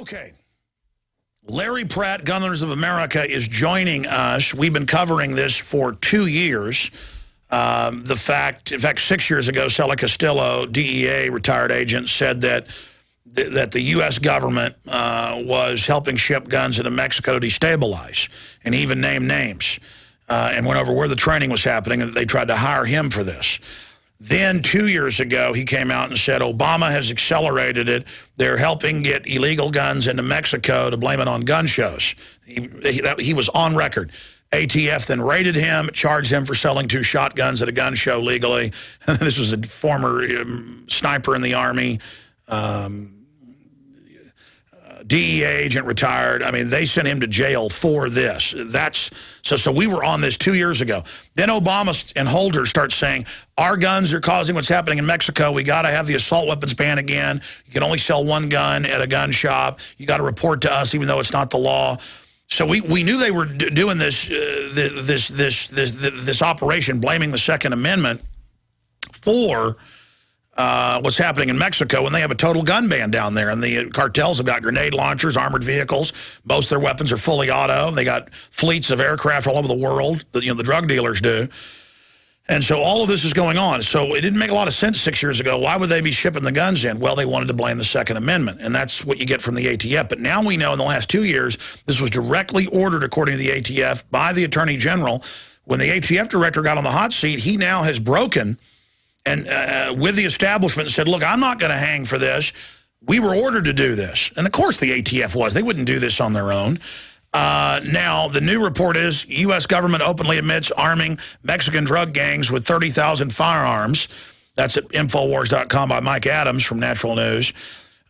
Okay. Larry Pratt, Gun Owners of America, is joining us. We've been covering this for 2 years. In fact, 6 years ago, Sela Castillo, DEA retired agent, said that the U.S. government was helping ship guns into Mexico to destabilize, and even named names and went over where the training was happening, and they tried to hire him for this. Then 2 years ago, he came out and said Obama has accelerated it. They're helping get illegal guns into Mexico to blame it on gun shows. He was on record. ATF then raided him, charged him for selling 2 shotguns at a gun show legally. This was a former sniper in the Army, DEA agent retired. I mean, they sent him to jail for this. That's so we were on this 2 years ago. Then Obama and Holder start saying, our guns are causing what's happening in Mexico. We got to have the assault weapons ban again. You can only sell 1 gun at a gun shop. You got to report to us, even though it's not the law. So we knew they were doing this, this operation, blaming the Second Amendment for what's happening in Mexico when they have a total gun ban down there. And the cartels have got grenade launchers, armored vehicles. Most of their weapons are fully auto. They got fleets of aircraft all over the world that, you know, the drug dealers do. And so all of this is going on. So it didn't make a lot of sense 6 years ago. Why would they be shipping the guns in? Well, they wanted to blame the Second Amendment. And that's what you get from the ATF. But now we know in the last 2 years, this was directly ordered, according to the ATF, by the Attorney General. When the ATF director got on the hot seat, he now has broken with the establishment said, look, I'm not going to hang for this. We were ordered to do this. And, of course, the ATF was. They wouldn't do this on their own. Now, the new report is U.S. government openly admits arming Mexican drug gangs with 30,000 firearms. That's at Infowars.com by Mike Adams from Natural News.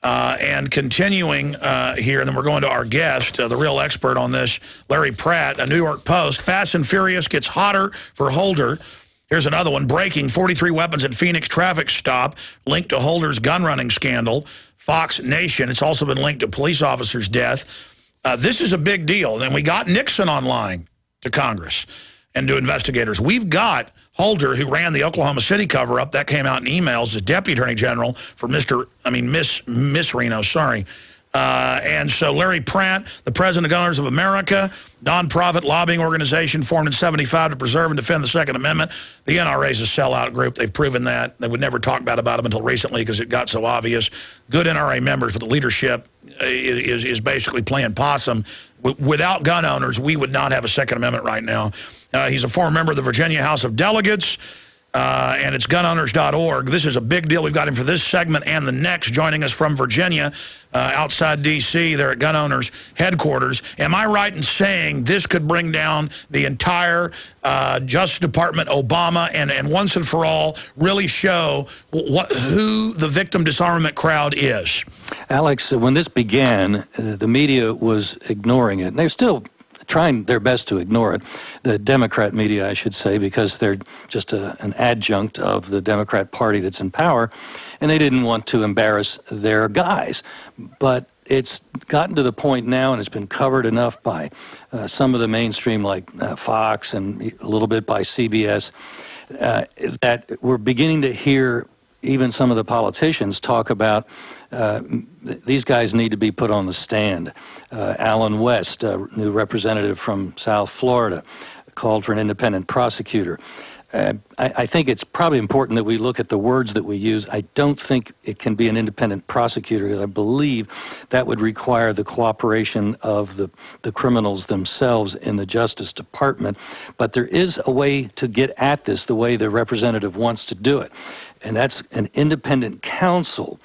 And continuing here, and then we're going to our guest, the real expert on this, Larry Pratt, a New York Post. Fast and Furious gets hotter for Holder. Here's another one. Breaking: 43 weapons at Phoenix traffic stop linked to Holder's gun running scandal. Fox Nation. It's also been linked to police officer's death. This is a big deal. And we got Nixon online to Congress and to investigators. We've got Holder, who ran the Oklahoma City cover-up. That came out in emails as deputy attorney general for Miss Reno, sorry. And so Larry Pratt, the president of Gun Owners of America, nonprofit lobbying organization formed in '75 to preserve and defend the Second Amendment. The NRA is a sellout group. They've proven that. They would never talk bad about them until recently because it got so obvious. Good NRA members, but the leadership is basically playing possum. Without gun owners, we would not have a Second Amendment right now. He's a former member of the Virginia House of Delegates. And it's gunowners.org. This is a big deal. We've got him for this segment and the next, joining us from Virginia, outside D.C., there at Gun Owners headquarters. Am I right in saying this could bring down the entire Justice Department, Obama, and once and for all really show who the victim disarmament crowd is? Alex, when this began, the media was ignoring it, and they're still trying their best to ignore it, the Democrat media, I should say, because they're just an adjunct of the Democrat Party that's in power, and they didn't want to embarrass their guys. But it's gotten to the point now, and it's been covered enough by some of the mainstream, like Fox, and a little bit by CBS, that we're beginning to hear even some of the politicians talk about these guys need to be put on the stand. Alan West, a new representative from South Florida, called for an independent prosecutor. I think it's probably important that we look at the words that we use. I don't think it can be an independent prosecutor, because I believe that would require the cooperation of the criminals themselves in the Justice Department. But there is a way to get at this the way the representative wants to do it, and that's an independent counsel.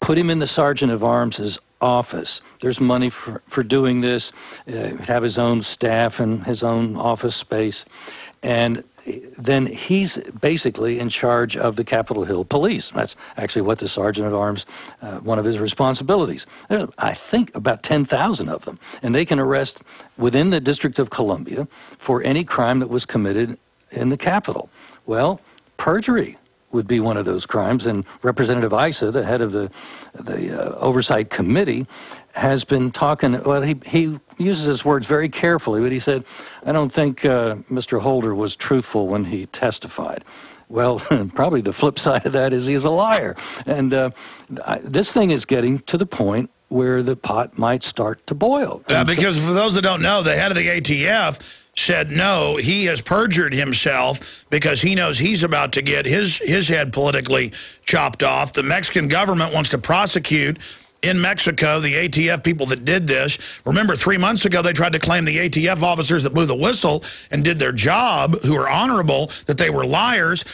Put him in the Sergeant of Arms' office. There's money for doing this. Have his own staff and his own office space. And then he's basically in charge of the Capitol Hill police. That's actually what the Sergeant at Arms, one of his responsibilities. There's, I think, about 10,000 of them. And they can arrest within the District of Columbia for any crime that was committed in the Capitol. Well, perjury would be one of those crimes, and Representative Issa, the head of the Oversight Committee, has been talking. Well, he uses his words very carefully, but he said, I don't think Mr. Holder was truthful when he testified. Well, probably the flip side of that is he is a liar. And this thing is getting to the point where the pot might start to boil. Because for those that don't know, the head of the ATF said no, he has perjured himself because he knows he's about to get his head politically chopped off. The Mexican government wants to prosecute in Mexico the ATF people that did this. Remember, 3 months ago, they tried to claim the ATF officers that blew the whistle and did their job, who are honorable, that they were liars.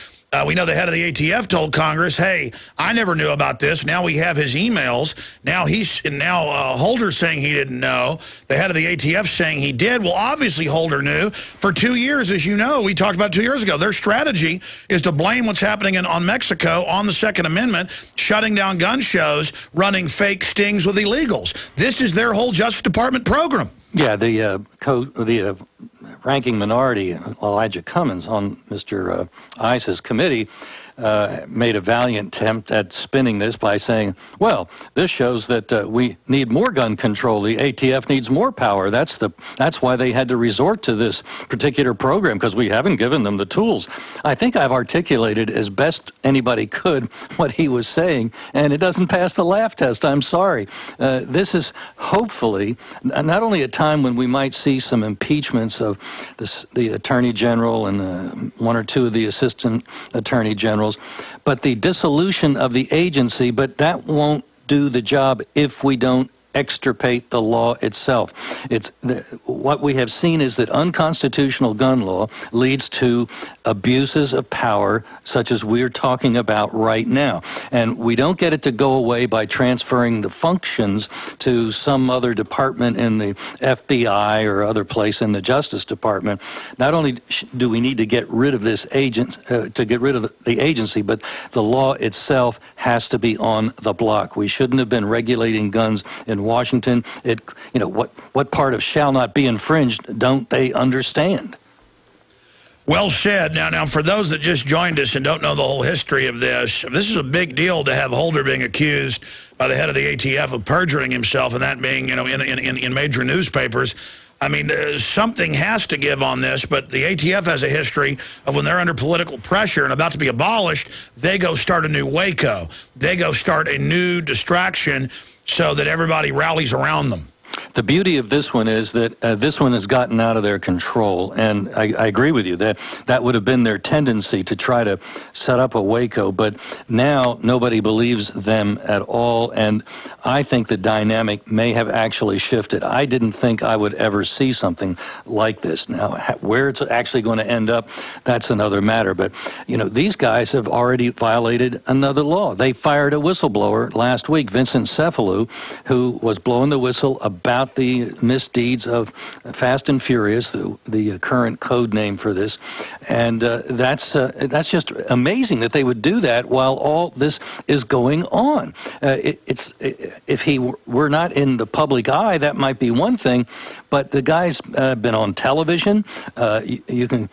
We know the head of the ATF told Congress, hey, I never knew about this. Now we have his emails. Now Holder's saying he didn't know. The head of the ATF saying he did. Well, obviously Holder knew. For 2 years, as you know, we talked about 2 years ago, their strategy is to blame what's happening on Mexico on the Second Amendment, shutting down gun shows, running fake stings with illegals. This is their whole Justice Department program. Yeah, the ranking minority, Elijah Cummings, on Mr. Ice's committee, made a valiant attempt at spinning this by saying, well, this shows that we need more gun control. The ATF needs more power. That's why they had to resort to this particular program, because we haven't given them the tools. I think I've articulated as best anybody could what he was saying, and it doesn't pass the laugh test. I'm sorry. This is hopefully not only a time when we might see some impeachments of the Attorney General and one or two of the Assistant Attorney Generals, but the dissolution of the agency, but that won't do the job if we don't extirpate the law itself. What we have seen is that unconstitutional gun law leads to abuses of power such as we're talking about right now. And we don't get it to go away by transferring the functions to some other department in the FBI or other place in the Justice Department. Not only do we need to get rid of this agent, the agency, but the law itself has to be on the block. We shouldn't have been regulating guns in Washington. What part of shall not be infringed don't they understand? Well said. Now, for those that just joined us and don't know the whole history of this, this is a big deal to have Holder being accused by the head of the ATF of perjuring himself, and that being, you know, in major newspapers. I mean, something has to give on this, but the ATF has a history of when they're under political pressure and about to be abolished, they go start a new Waco. They go start a new distraction so that everybody rallies around them. The beauty of this one is that this one has gotten out of their control, and I agree with you that that would have been their tendency to try to set up a Waco, but now nobody believes them at all, and I think the dynamic may have actually shifted. I didn't think I would ever see something like this. Now, where it's actually going to end up, that's another matter, but you know, these guys have already violated another law. They fired a whistleblower last week, Vincent Cefalou, who was blowing the whistle about the misdeeds of Fast and Furious, the current code name for this, and that's just amazing that they would do that while all this is going on. If he were not in the public eye, that might be one thing, but the guy's been on television. You can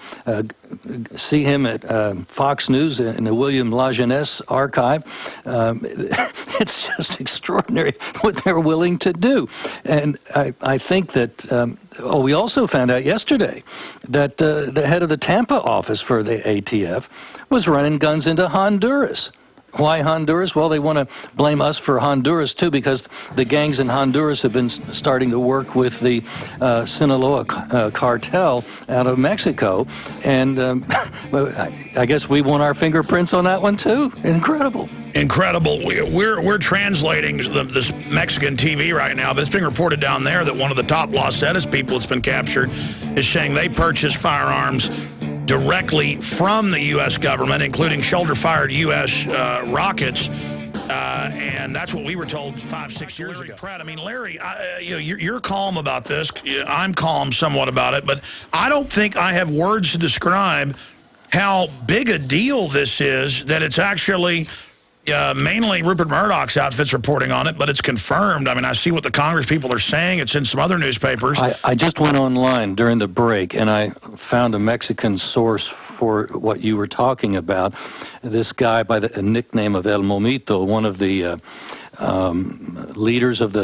see him at Fox News in the William LaJeunesse archive. It's just extraordinary what they're willing to do. And I think that, we also found out yesterday that the head of the Tampa office for the ATF was running guns into Honduras. Why Honduras? Well, they want to blame us for Honduras, too, because the gangs in Honduras have been starting to work with the Sinaloa cartel out of Mexico. And I guess we want our fingerprints on that one, too. Incredible. Incredible. We're translating this Mexican TV right now, but it's being reported down there that one of the top Los Zetas people that's been captured is saying they purchased firearms directly from the U.S. government, including shoulder-fired U.S. rockets, and that's what we were told 5, 6 years ago. Larry Pratt, I mean, Larry, you're calm about this. I'm calm somewhat about it, but I don't think I have words to describe how big a deal this is, that it's actually mainly Rupert Murdoch's outfit's reporting on it, but it's confirmed. I mean, I see what the Congress people are saying. It's in some other newspapers. I just went online during the break, and I found a Mexican source for what you were talking about. This guy by the nickname of El Momito, one of the leaders of the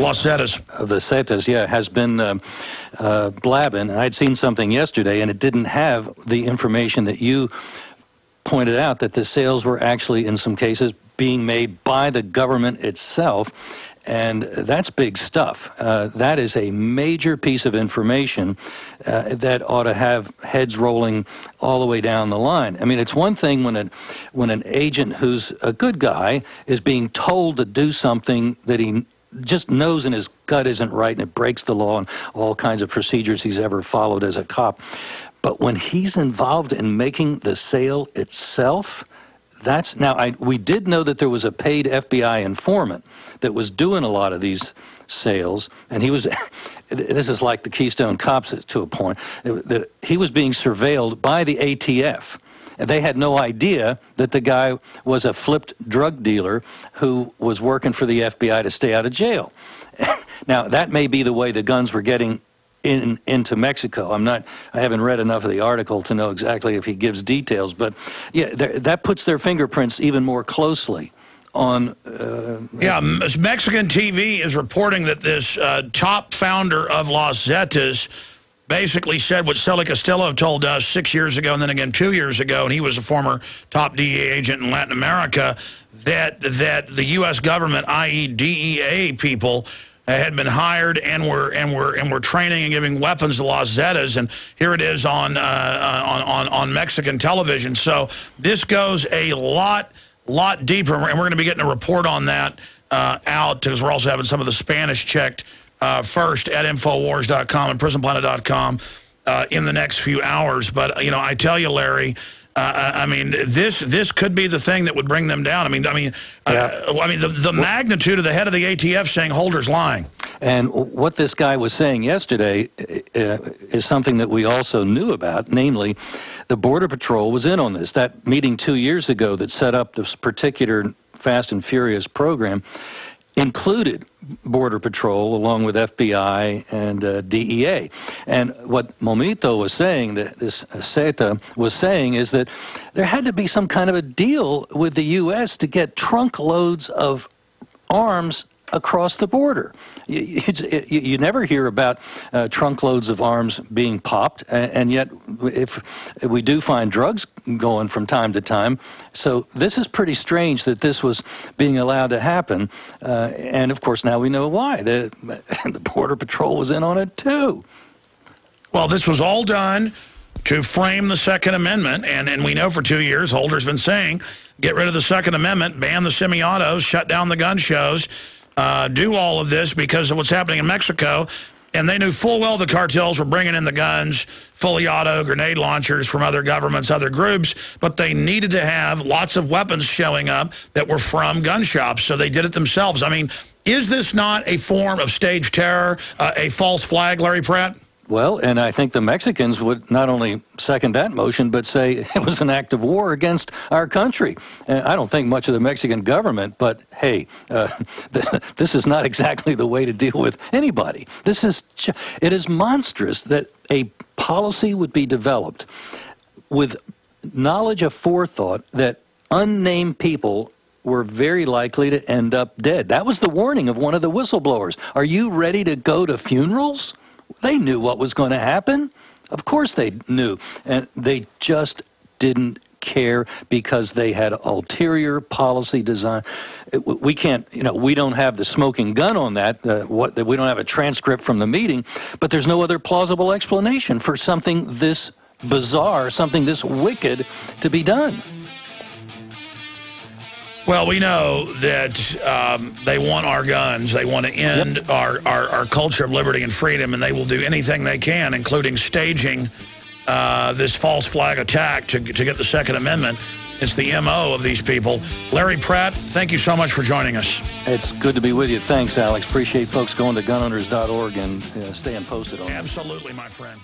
Los Zetas. The Zetas, yeah, has been blabbing. I'd seen something yesterday, and it didn't have the information that you pointed out, that the sales were actually in some cases being made by the government itself, And that's big stuff. That is a major piece of information that ought to have heads rolling all the way down the line. I mean, it's one thing when an agent who's a good guy is being told to do something that he just knows in his gut isn't right and it breaks the law and all kinds of procedures he's ever followed as a cop. But when he's involved in making the sale itself, that's now we did know that there was a paid FBI informant that was doing a lot of these sales, and he was this is like the Keystone Cops to a point. He was being surveilled by the ATF, and they had no idea that the guy was a flipped drug dealer who was working for the FBI to stay out of jail. Now, that may be the way the guns were getting into Mexico. I haven't read enough of the article to know exactly if he gives details, but yeah, that puts their fingerprints even more closely on. Yeah, Mexican TV is reporting that this top founder of Los Zetas basically said what Sela Castillo told us 6 years ago and then again 2 years ago, and he was a former top DEA agent in Latin America, that the U.S. government, i.e. DEA people, had been hired and were training and giving weapons to Los Zetas, and here it is on Mexican television. So this goes a lot deeper, and we're going to be getting a report on that out, because we're also having some of the Spanish checked first at Infowars.com and PrisonPlanet.com in the next few hours. But you know, I tell you, Larry, I mean, this could be the thing that would bring them down. The magnitude of the head of the ATF saying Holder's lying. And what this guy was saying yesterday is something that we also knew about, namely, the Border Patrol was in on this. That meeting 2 years ago that set up this particular Fast and Furious program included Border Patrol along with FBI and DEA. And what Momito was saying, that this Zeta was saying, is that there had to be some kind of a deal with the U.S. to get trunk loads of arms across the border. You never hear about trunk loads of arms being popped, and yet if we do find drugs going from time to time. So this is pretty strange that this was being allowed to happen, and of course now we know why. The Border Patrol was in on it too. Well, this was all done to frame the Second Amendment, and we know for 2 years Holder's been saying, get rid of the Second Amendment, ban the semi-autos, shut down the gun shows, do all of this because of what's happening in Mexico. And they knew full well the cartels were bringing in the guns, fully auto grenade launchers from other governments, other groups, but they needed to have lots of weapons showing up that were from gun shops, so they did it themselves. I mean, is this not a form of stage terror, a false flag, Larry Pratt? Well, and I think the Mexicans would not only second that motion, but say it was an act of war against our country. And I don't think much of the Mexican government, but hey, this is not exactly the way to deal with anybody. It is monstrous that a policy would be developed with knowledge aforethought that unnamed people were very likely to end up dead. That was the warning of one of the whistleblowers. Are you ready to go to funerals? They knew what was going to happen. Of course they knew. And they just didn't care because they had ulterior policy design. We can't, you know, we don't have the smoking gun on that. We don't have a transcript from the meeting. But there's no other plausible explanation for something this bizarre, something this wicked to be done. Well, we know that they want our guns. They want to end our culture of liberty and freedom, and they will do anything they can, including staging this false flag attack to get the Second Amendment. It's the M.O. of these people. Larry Pratt, thank you so much for joining us. It's good to be with you. Thanks, Alex. Appreciate folks going to gunowners.org and staying posted on that. Absolutely, my friend.